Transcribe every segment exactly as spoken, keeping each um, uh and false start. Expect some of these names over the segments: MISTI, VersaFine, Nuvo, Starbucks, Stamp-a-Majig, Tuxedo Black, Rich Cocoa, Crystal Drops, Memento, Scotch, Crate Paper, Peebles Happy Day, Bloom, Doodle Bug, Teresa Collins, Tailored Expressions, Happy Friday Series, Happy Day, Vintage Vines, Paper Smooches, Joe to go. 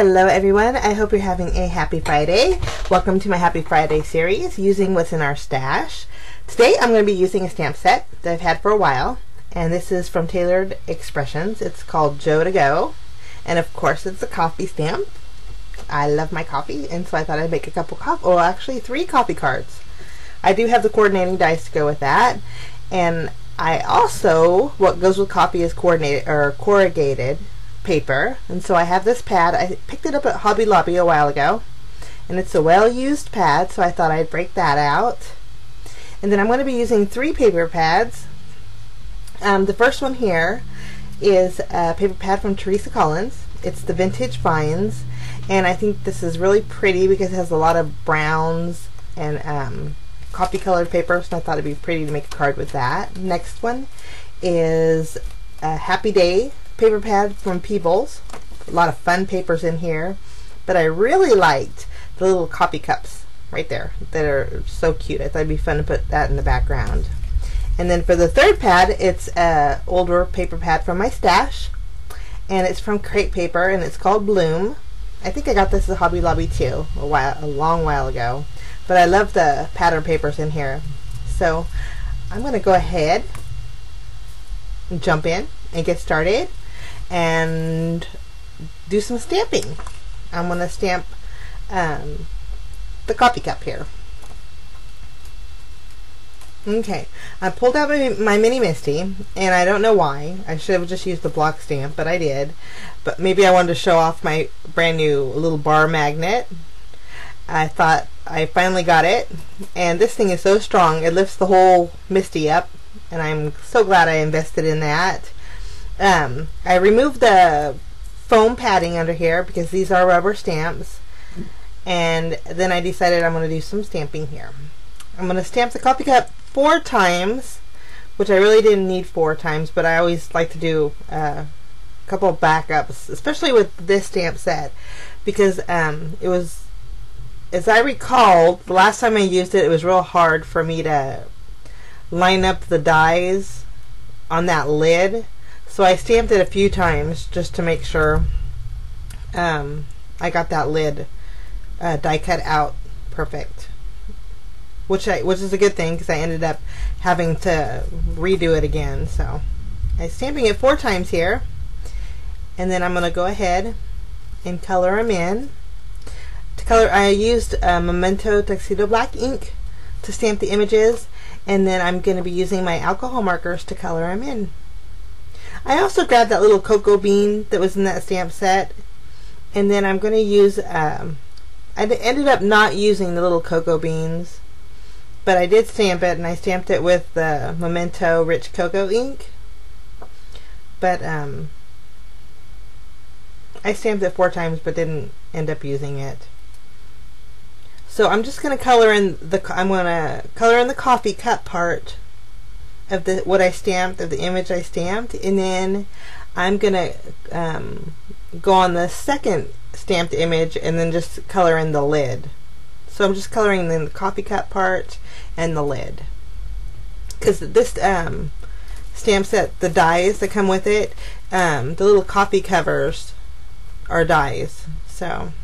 Hello everyone, I hope you're having a happy Friday. Welcome to my Happy Friday series, using what's in our stash. Today I'm going to be using a stamp set that I've had for a while, and this is from Tailored Expressions. It's called Joe to Go, and of course it's a coffee stamp. I love my coffee, and so I thought I'd make a couple coffee, well actually three coffee cards. I do have the coordinating dice to go with that, and I also, what goes with coffee is coordinated or corrugated paper, and so I have this pad. I picked it up at Hobby Lobby a while ago, and it's a well-used pad, so I thought I'd break that out. And then I'm going to be using three paper pads. Um, the first one here is a paper pad from Teresa Collins. It's the Vintage Vines, and I think this is really pretty because it has a lot of browns and um, coffee-colored paper, so I thought it'd be pretty to make a card with that. Next one is a Happy Day paper pad from Peebles. A lot of fun papers in here, but I really liked the little coffee cups right there that are so cute. I thought it'd be fun to put that in the background. And then for the third pad, it's an older paper pad from my stash, and it's from Crate Paper, and it's called Bloom. I think I got this at Hobby Lobby too a while, a long while ago, but I love the pattern papers in here. So I'm going to go ahead and jump in and get started and do some stamping. I'm going to stamp um, the coffee cup here. Okay, I pulled out my, my mini MISTI, and I don't know why. I should have just used the block stamp, but I did. But maybe I wanted to show off my brand new little bar magnet. I thought I finally got it, and this thing is so strong. It lifts the whole MISTI up, and I'm so glad I invested in that. Um, I removed the foam padding under here because these are rubber stamps, and then I decided I'm going to do some stamping here. I'm going to stamp the coffee cup four times, which I really didn't need four times, but I always like to do uh, a couple of backups, especially with this stamp set, because um, it was, as I recalled, the last time I used it, it was real hard for me to line up the dies on that lid. So I stamped it a few times just to make sure um, I got that lid uh, die cut out perfect, which I, which is a good thing because I ended up having to redo it again. So I'm stamping it four times here, and then I'm going to go ahead and color them in. To color, I used uh, Memento Tuxedo Black ink to stamp the images, and then I'm going to be using my alcohol markers to color them in. I also grabbed that little cocoa bean that was in that stamp set, and then I'm going to use, um, I ended up not using the little cocoa beans, but I did stamp it, and I stamped it with the Memento Rich Cocoa ink, but um, I stamped it four times but didn't end up using it. So I'm just going to color in the, I'm going to color in the coffee cup part of the what I stamped, of the image I stamped, and then I'm gonna um, go on the second stamped image and then just color in the lid. So I'm just coloring in the coffee cup part and the lid, because this um, stamp set, the dies that come with it, um, the little coffee covers are dies. So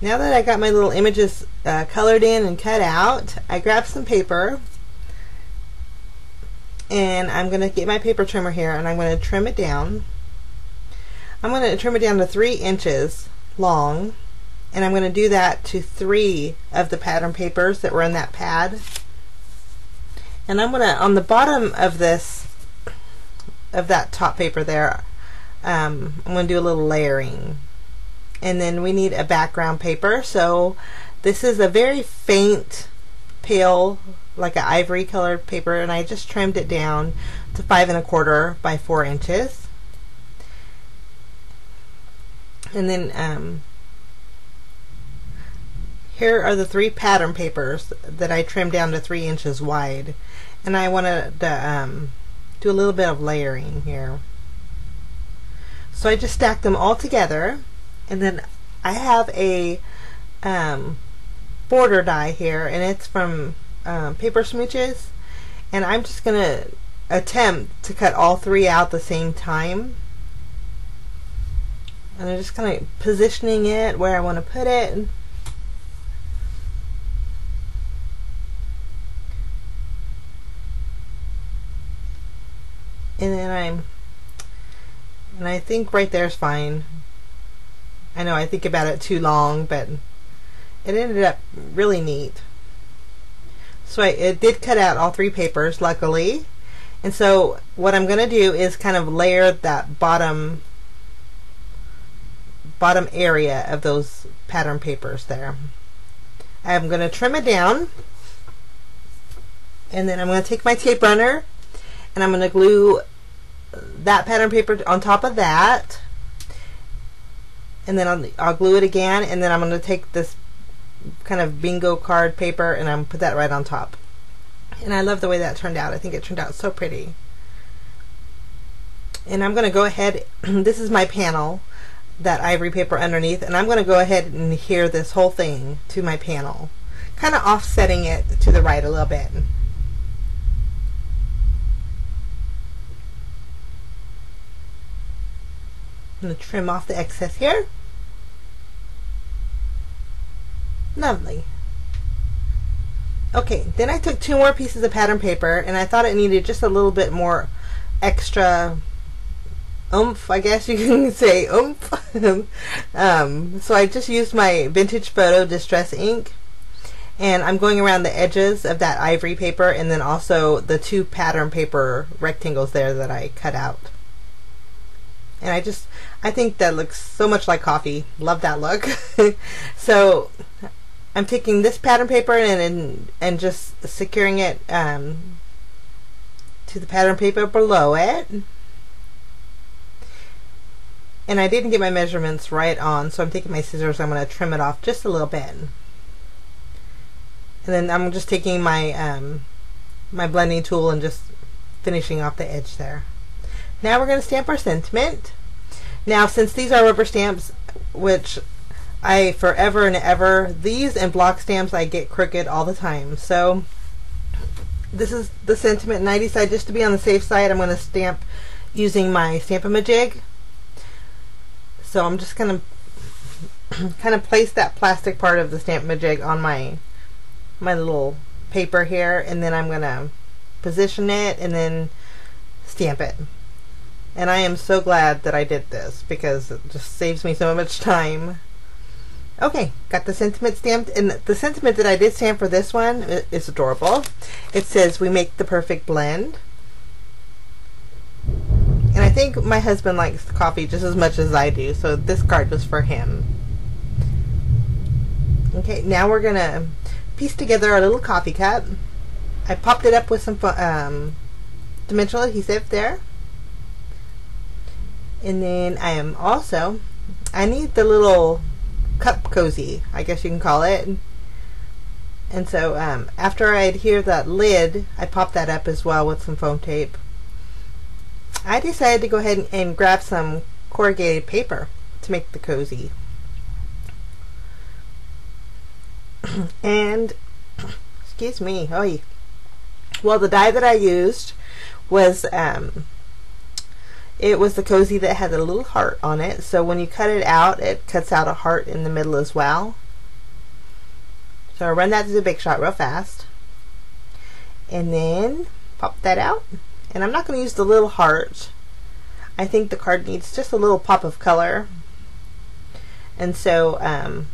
now that I got my little images uh, colored in and cut out, I grabbed some paper, and I'm going to get my paper trimmer here, and I'm going to trim it down. I'm going to trim it down to three inches long, and I'm going to do that to three of the pattern papers that were in that pad. And I'm going to, on the bottom of this, of that top paper there, um, I'm going to do a little layering. And then we need a background paper, so this is a very faint pale, like an ivory colored paper, and I just trimmed it down to five and a quarter by four inches. And then um, here are the three pattern papers that I trimmed down to three inches wide, and I wanted to um, do a little bit of layering here. So I just stacked them all together, and then I have a um, border die here, and it's from um, Paper Smooches, and I'm just gonna attempt to cut all three out at the same time. And I'm just kind of positioning it where I want to put it. And then I'm, and I think right there is fine. I know I think about it too long, but it ended up really neat. So I, it did cut out all three papers, luckily. And so what I'm going to do is kind of layer that bottom bottom area of those pattern papers there. I'm going to trim it down, and then I'm going to take my tape runner and I'm going to glue that pattern paper on top of that, and then I'll, I'll glue it again, and then I'm going to take this kind of bingo card paper and I'm put that right on top. And I love the way that turned out. I think it turned out so pretty. And I'm going to go ahead, this is my panel, that ivory paper underneath, and I'm going to go ahead and adhere this whole thing to my panel, kind of offsetting it to the right a little bit. I'm going to trim off the excess here. Lovely. Okay, then I took two more pieces of pattern paper, and I thought it needed just a little bit more extra oomph, I guess you can say oomph. um, so I just used my Vintage Photo Distress ink, and I'm going around the edges of that ivory paper and then also the two pattern paper rectangles there that I cut out. And I just, I think that looks so much like coffee. Love that look. So I'm taking this pattern paper and and, and just securing it um, to the pattern paper below it. And I didn't get my measurements right on, so I'm taking my scissors, I'm going to trim it off just a little bit. And then I'm just taking my um, my blending tool and just finishing off the edge there. Now we're going to stamp our sentiment. Now, since these are rubber stamps, which I forever and ever, these and block stamps I get crooked all the time. So this is the sentiment, and I decided just to be on the safe side, I'm going to stamp using my Stamp-a-Majig. So I'm just going to kind of place that plastic part of the Stamp-a-Majig on my my little paper here, and then I'm going to position it and then stamp it. And I am so glad that I did this because it just saves me so much time. Okay, got the sentiment stamped, and the sentiment that I did stamp for this one is adorable. It says, "We make the perfect blend." And I think my husband likes coffee just as much as I do, so this card was for him. Okay, now we're gonna piece together our little coffee cup. I popped it up with some um, dimensional adhesive there. And then I am also, I need the little cup cozy, I guess you can call it. And so um, after I adhere that lid, I pop that up as well with some foam tape. I decided to go ahead and, and grab some corrugated paper to make the cozy. And, excuse me, oy. Well, the die that I used was, um, it was the cozy that had a little heart on it, so when you cut it out, it cuts out a heart in the middle as well. So I run that through the big shot real fast, and then pop that out. And I'm not going to use the little heart. I think the card needs just a little pop of color. And so um,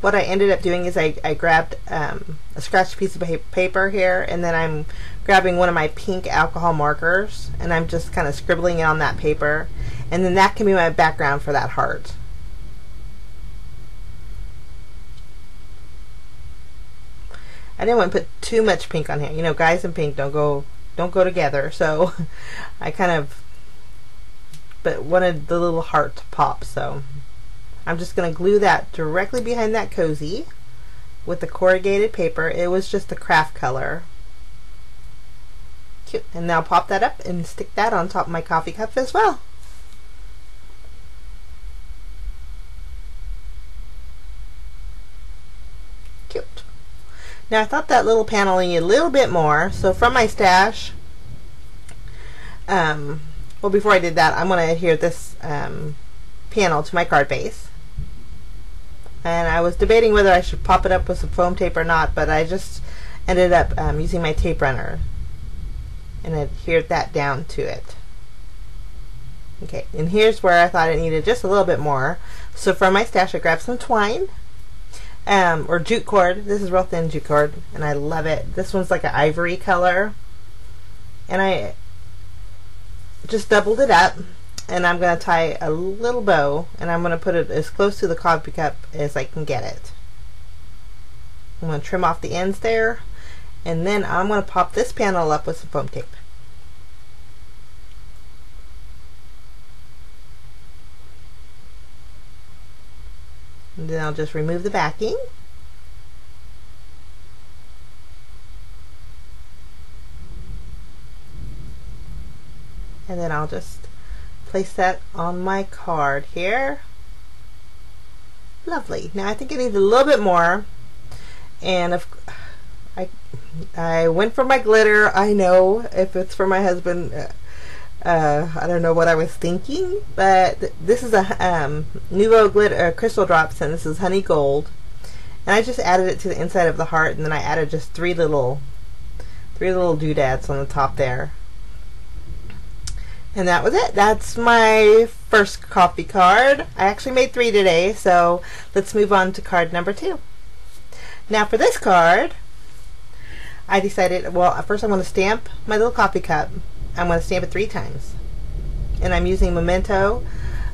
what I ended up doing is I, I grabbed um, a scratched piece of paper here, and then I'm grabbing one of my pink alcohol markers, and I'm just kind of scribbling it on that paper, and then that can be my background for that heart. I didn't want to put too much pink on here. You know, guys and pink don't go don't go together, so I kind of but wanted the little heart to pop, so I'm just going to glue that directly behind that cozy with the corrugated paper. It was just the craft color. Cute. And now pop that up and stick that on top of my coffee cup as well. Cute. Now I thought that little panel needed a little bit more, so from my stash, um, well before I did that, I'm going to adhere this um, panel to my card base. And I was debating whether I should pop it up with some foam tape or not, but I just ended up um, using my tape runner and adhered that down to it. Okay, and here's where I thought it needed just a little bit more. So from my stash I grabbed some twine, um, or jute cord. This is real thin jute cord, and I love it. This one's like an ivory color. And I just doubled it up, and I'm going to tie a little bow, and I'm going to put it as close to the coffee cup as I can get it. I'm going to trim off the ends there, and then I'm going to pop this panel up with some foam tape. And then I'll just remove the backing. And then I'll just place that on my card here. Lovely. Now I think it needs a little bit more, and if I I went for my glitter, I know if it's for my husband, uh, uh, I don't know what I was thinking, but th this is a um, Nuvo glitter uh, Crystal Drops, and this is Honey Gold, and I just added it to the inside of the heart, and then I added just three little three little doodads on the top there. And that was it. That's my first coffee card. I actually made three today, so let's move on to card number two. Now for this card, I decided, well, first I'm going to stamp my little coffee cup. I'm going to stamp it three times. And I'm using Memento,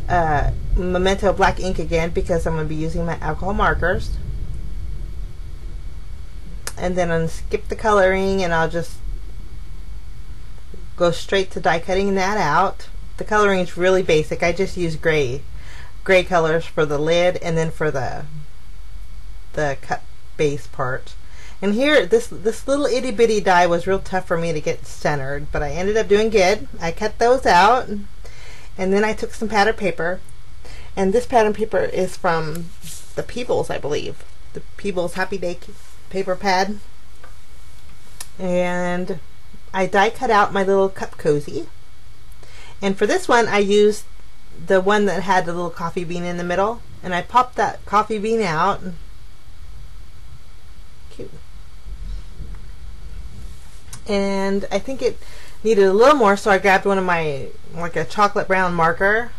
uh, Memento black ink again, because I'm going to be using my alcohol markers. And then I'm going to skip the coloring, and I'll just go straight to die cutting that out. The coloring is really basic. I just use gray gray colors for the lid and then for the the cut base part. And here this this little itty bitty die was real tough for me to get centered, but I ended up doing good. I cut those out, and then I took some pattern paper, and this pattern paper is from the Peebles, I believe. The Peebles Happy Day paper pad. And I die cut out my little cup cozy, and for this one I used the one that had the little coffee bean in the middle, and I popped that coffee bean out. Cute. And I think it needed a little more, so I grabbed one of my, like a chocolate brown marker,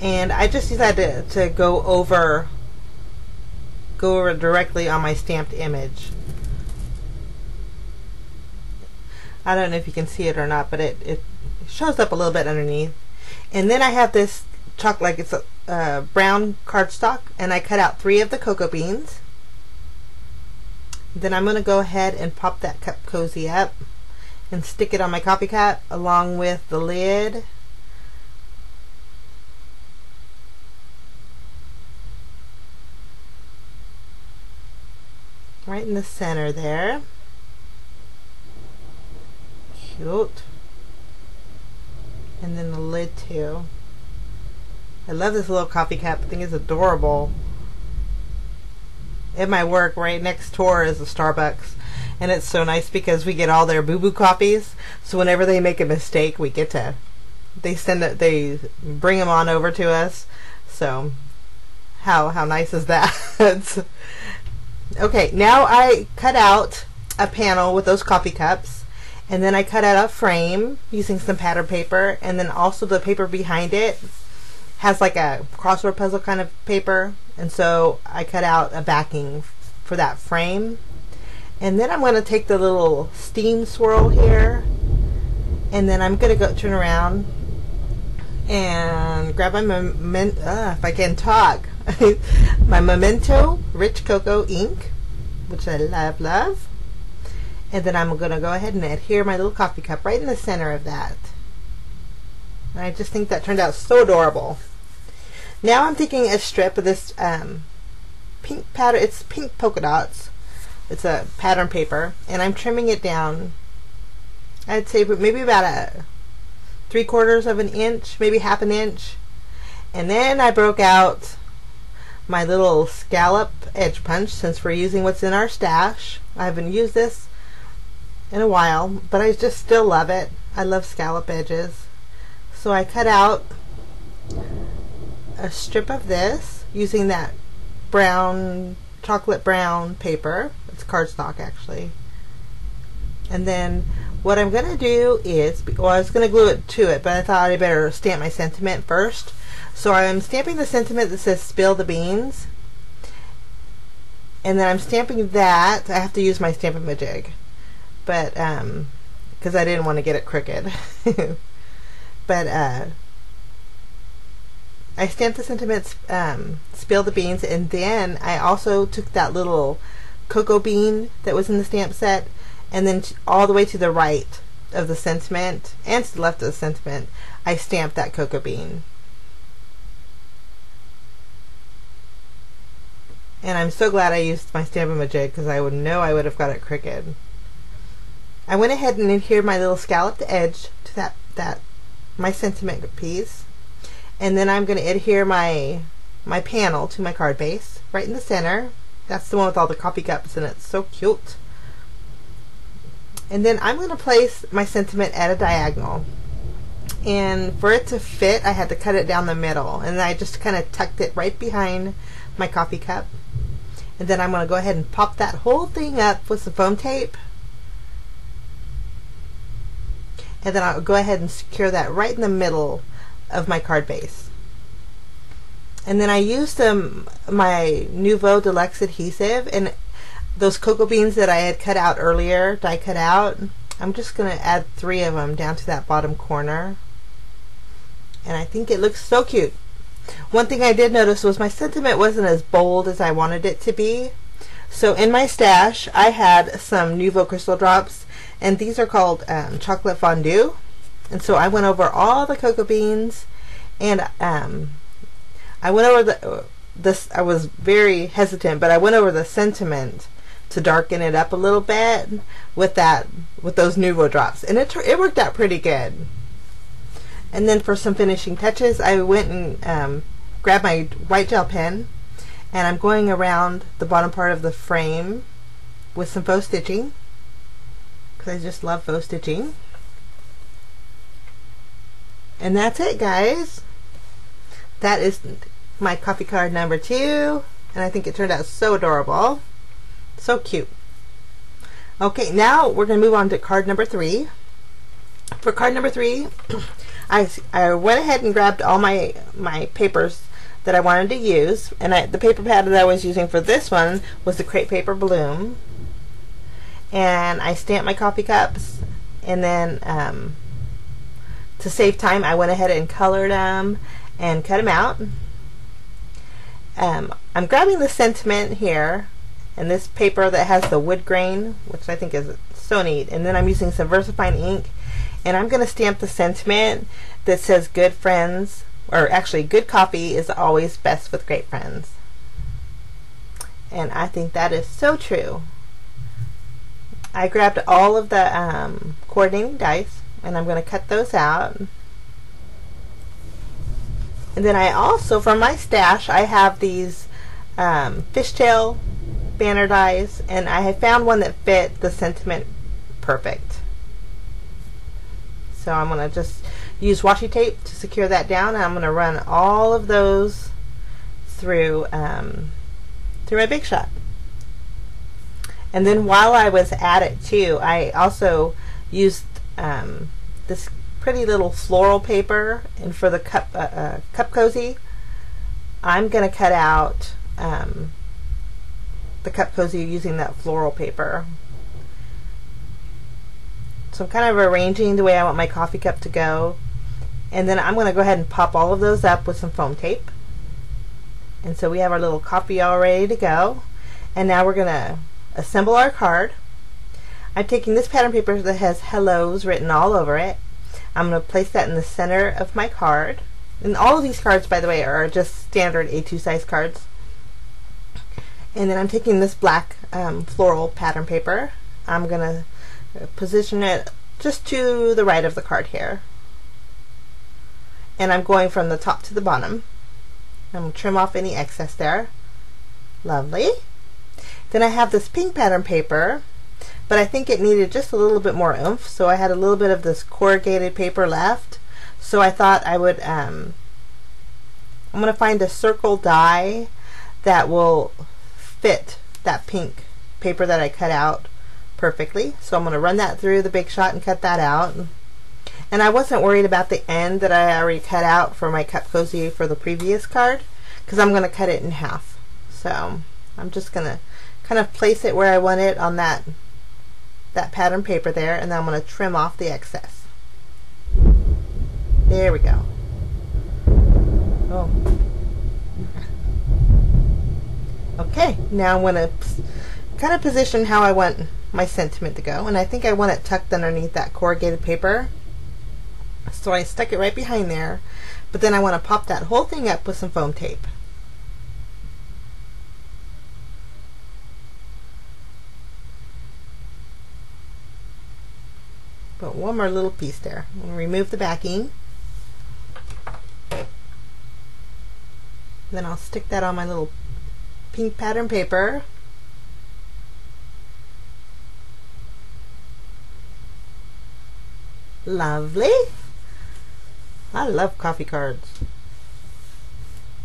and I just decided to, to go over go over directly on my stamped image. I don't know if you can see it or not, but it, it shows up a little bit underneath. And then I have this chalk, like it's a uh, brown cardstock, and I cut out three of the cocoa beans. Then I'm going to go ahead and pop that cup cozy up and stick it on my coffee cup along with the lid. Right in the center there. Cute. And then the lid too. I love this little coffee cup. I think it's adorable. At my work, right next door is a Starbucks, and it's so nice because we get all their boo-boo coffees. So whenever they make a mistake, we get to they send it. They bring them on over to us. So how how nice is that? Okay, now I cut out a panel with those coffee cups. And then I cut out a frame using some pattern paper, and then also the paper behind it has like a crossword puzzle kind of paper, and so I cut out a backing for that frame. And then I'm going to take the little steam swirl here, and then I'm going to go turn around and grab my memento, uh, if I can talk, my Memento Rich Cocoa ink, which I love, love. And then I'm going to go ahead and adhere my little coffee cup right in the center of that. And I just think that turned out so adorable. Now I'm taking a strip of this um, pink pattern. It's pink polka dots. It's a pattern paper. And I'm trimming it down. I'd say maybe about a three quarters of an inch, maybe half an inch. And then I broke out my little scallop edge punch, since we're using what's in our stash. I haven't used this in a while, but I just still love it. I love scallop edges. So I cut out a strip of this using that brown, chocolate brown paper. It's cardstock actually. And then what I'm going to do is, well, I was going to glue it to it, but I thought I better stamp my sentiment first. So I'm stamping the sentiment that says spill the beans. And then I'm stamping that. I have to use my Stamp-a-Majig, but um, because I didn't want to get it crooked. But uh, I stamped the sentiments, um, spill the beans, and then I also took that little cocoa bean that was in the stamp set, and then t all the way to the right of the sentiment and to the left of the sentiment, I stamped that cocoa bean. And I'm so glad I used my Stamp-a-Majig because I would know I would have got it crooked. I went ahead and adhered my little scalloped edge to that, that my sentiment piece. And then I'm going to adhere my my panel to my card base right in the center. That's the one with all the coffee cups in it. It's so cute. And then I'm going to place my sentiment at a diagonal. And for it to fit, I had to cut it down the middle. And I just kind of tucked it right behind my coffee cup. And then I'm going to go ahead and pop that whole thing up with some foam tape. And then I'll go ahead and secure that right in the middle of my card base. And then I used um, my Nuvo Deluxe adhesive and those cocoa beans that I had cut out earlier, die cut out. I'm just going to add three of them down to that bottom corner. And I think it looks so cute. One thing I did notice was my sentiment wasn't as bold as I wanted it to be. So in my stash, I had some Nuvo Crystal Drops, and these are called um, Chocolate Fondue. And so I went over all the cocoa beans, and um, I went over the, this, I was very hesitant, but I went over the sentiment to darken it up a little bit with that, with those Nuvo drops. And it, it worked out pretty good. And then for some finishing touches, I went and um, grabbed my white gel pen, and I'm going around the bottom part of the frame with some faux stitching, because I just love faux stitching. And that's it, guys. That is my coffee card number two, and I think it turned out so adorable. So cute. Okay, now we're going to move on to card number three. For card number three, I, I went ahead and grabbed all my, my papers that I wanted to use, and I, the paper pad that I was using for this one was the Crate Paper Bloom, and I stamped my coffee cups, and then um, to save time I went ahead and colored them and cut them out. Um, I'm grabbing the sentiment here and this paper that has the wood grain, which I think is so neat, and then I'm using some VersaFine ink. And I'm going to stamp the sentiment that says good friends, or actually good coffee is always best with great friends. And I think that is so true. I grabbed all of the um, coordinating dice, and I'm going to cut those out. And then I also, from my stash, I have these um, fishtail banner dies, and I have found one that fit the sentiment perfect. So I'm going to just use washi tape to secure that down, and I'm going to run all of those through um, through my Big Shot. And then while I was at it too, I also used um, this pretty little floral paper, and for the cup uh, uh, cup cozy, I'm going to cut out um, the cup cozy using that floral paper. So I'm kind of arranging the way I want my coffee cup to go, and then I'm going to go ahead and pop all of those up with some foam tape. And so we have our little coffee all ready to go, and now we're going to assemble our card. I'm taking this pattern paper that has hellos written all over it. I'm going to place that in the center of my card, and all of these cards, by the way, are just standard A two size cards. And then I'm taking this black um, floral pattern paper. I'm going to position it just to the right of the card here, and I'm going from the top to the bottom. I'm going to trim off any excess there. Lovely. Then I have this pink pattern paper, but I think it needed just a little bit more oomph, so I had a little bit of this corrugated paper left, so I thought I would um, I'm going to find a circle die that will fit that pink paper that I cut out perfectly. So I'm going to run that through the Big Shot and cut that out. And I wasn't worried about the end that I already cut out for my Cup Cozy for the previous card, because I'm going to cut it in half. So I'm just going to kind of place it where I want it on that, that pattern paper there, and then I'm going to trim off the excess. There we go. Oh. Okay, now I'm going to kind of position how I want my sentiment to go, and I think I want it tucked underneath that corrugated paper. So I stuck it right behind there, but then I want to pop that whole thing up with some foam tape. But one more little piece there. I'm going to remove the backing. Then I'll stick that on my little pink pattern paper. Lovely. I love coffee cards.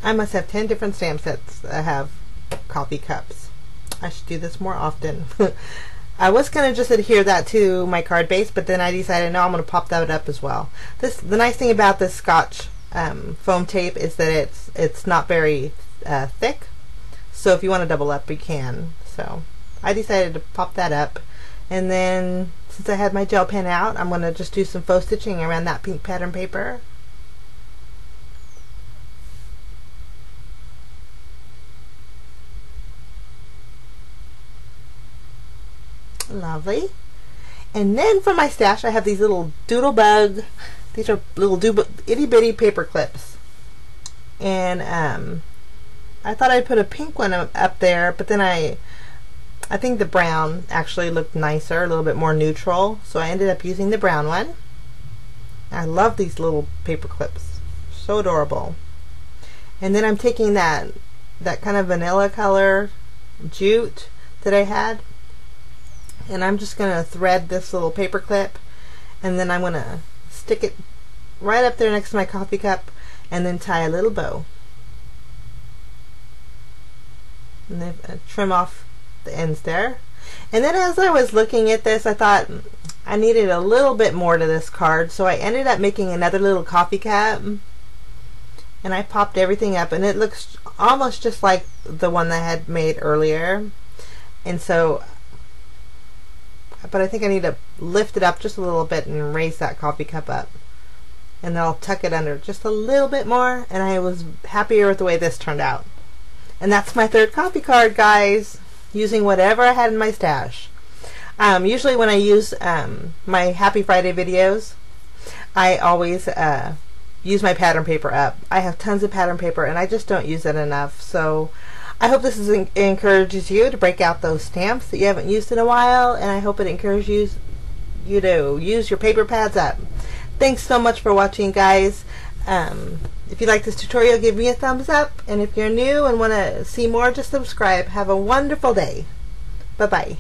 I must have ten different stamp sets that have coffee cups. I should do this more often. I was going to just adhere that to my card base, but then I decided, no, I'm going to pop that up as well. This, the nice thing about this Scotch Um, foam tape is that it's it's not very uh, thick, so if you want to double up you can. So I decided to pop that up, and then since I had my gel pen out, I'm going to just do some faux stitching around that pink pattern paper. Lovely. And then for my stash I have these little Doodle Bug. These are little itty bitty paper clips, and um, I thought I'd put a pink one up there, but then I I think the brown actually looked nicer, a little bit more neutral, so I ended up using the brown one. I love these little paper clips, so adorable. And then I'm taking that that kind of vanilla color jute that I had, and I'm just gonna thread this little paper clip, and then I'm gonna stick it right up there next to my coffee cup, and then tie a little bow, and then uh, trim off the ends there. And then as I was looking at this, I thought I needed a little bit more to this card, so I ended up making another little coffee cup, and I popped everything up, and it looks almost just like the one that I had made earlier. And so, but I think I need to lift it up just a little bit and raise that coffee cup up, and then I'll tuck it under just a little bit more, and I was happier with the way this turned out. And that's my third coffee card, guys, using whatever I had in my stash. Um, usually when I use um, my Happy Friday videos, I always uh, use my pattern paper up. I have tons of pattern paper and I just don't use it enough, so I hope this is encourages you to break out those stamps that you haven't used in a while, and I hope it encourages you, you to use your paper pads up. Thanks so much for watching, guys. Um, if you like this tutorial, give me a thumbs up, and if you're new and want to see more, just subscribe. Have a wonderful day. Bye-bye.